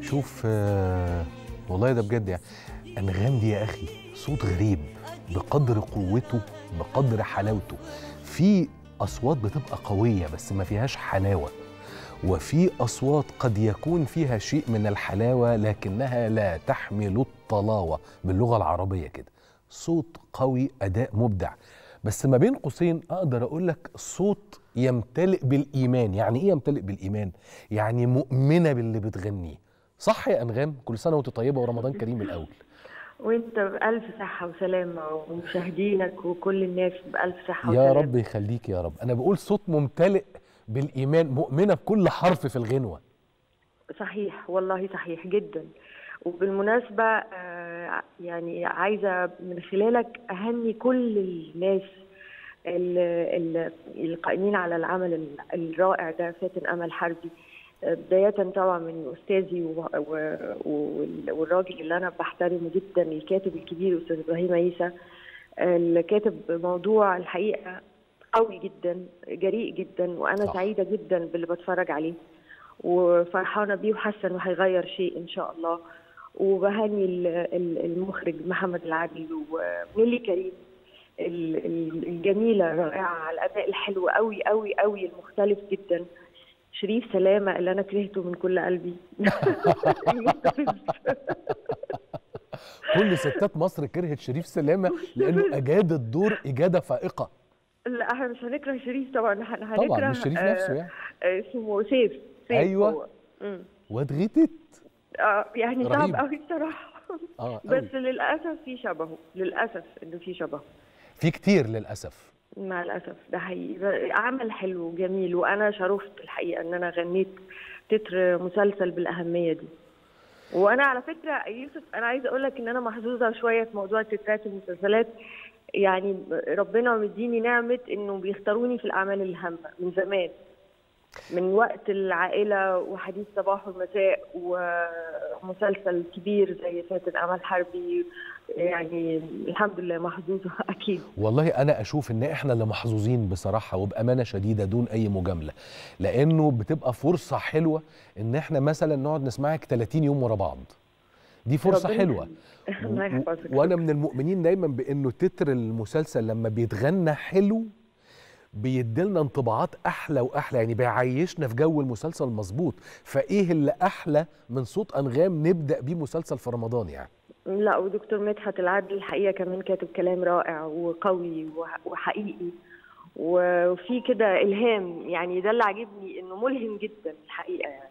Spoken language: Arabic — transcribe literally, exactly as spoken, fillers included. شوف آه والله ده بجد يعني أنغام دي يا أخي صوت غريب بقدر قوته بقدر حلاوته. في أصوات بتبقى قوية بس ما فيهاش حلاوة، وفي أصوات قد يكون فيها شيء من الحلاوة لكنها لا تحمل الطلاوة باللغة العربية كده. صوت قوي، أداء مبدع، بس ما بين قوسين أقدر أقول لك صوت يمتلئ بالإيمان. يعني إيه يمتلئ بالإيمان؟ يعني مؤمنة باللي بتغنيه. صح يا أنغام؟ كل سنة وأنت طيبة ورمضان كريم الأول. وانت بألف صحة وسلامة ومشاهدينك وكل الناس بألف صحة وسلامة. يا رب يخليك يا رب. أنا بقول صوت ممتلئ بالإيمان، مؤمنة بكل حرف في الغنوة. صحيح والله، صحيح جدا. وبالمناسبة يعني عايزة من خلالك أهني كل الناس القائمين على العمل الرائع ده. فاتن أمل حربي بداية طبعا من أستاذي والراجل اللي أنا بحترمه جدا، الكاتب الكبير أستاذ إبراهيم عيسى، اللي كاتب موضوع الحقيقة قوي جدا، جريء جدا، وأنا صح. سعيدة جدا باللي بتفرج عليه وفرحانة بيه، وحاسة إنه هيغير شيء إن شاء الله. وبهني المخرج محمد العدل وميلي كريم الجميلة الرائعة على الأداء الحلو قوي قوي قوي المختلف جدا. شريف سلامة اللي أنا كرهته من كل قلبي. كل ستات مصر كرهت شريف سلامة لأنه أجاد الدور إجادة فائقة. لا احنا مش هنكره شريف طبعا، احنا هنكره طبعا مش شريف نفسه يعني. اسمه سيف. سيف ايوه واتغتت. اه يعني صعب قوي بصراحه. اه بس للاسف في شبهه، للاسف انه في شبهه. في كتير للاسف. مع الاسف ده حقيقي. عمل حلو وجميل، وانا شرفت الحقيقه ان انا غنيت تتر مسلسل بالاهميه دي. وانا على فكره يوسف انا عايزه اقول لك ان انا محظوظه شويه في موضوع تترات المسلسلات. يعني ربنا مديني نعمة إنه بيختاروني في الأعمال الهامة من زمان، من وقت العائلة وحديث صباح والمساء ومسلسل كبير زي فاتن أمل حربي. يعني الحمد لله محظوظة أكيد. والله أنا أشوف إن إحنا اللي محظوظين بصراحة وبأمانة شديدة دون أي مجاملة، لأنه بتبقى فرصة حلوة إن إحنا مثلا نقعد نسمعك ثلاثين يوم ورا بعض. دي فرصة حلوة. وأنا من المؤمنين دايما بأنه تتر المسلسل لما بيتغنى حلو بيديلنا انطباعات أحلى وأحلى، يعني بيعيشنا في جو المسلسل مظبوط. فإيه اللي أحلى من صوت أنغام نبدأ بيه مسلسل في رمضان يعني؟ لا، ودكتور مدحت العدل الحقيقة كمان كاتب كلام رائع وقوي وحقيقي، وفي كده إلهام. يعني ده اللي عجبني إنه ملهم جدا الحقيقة يعني.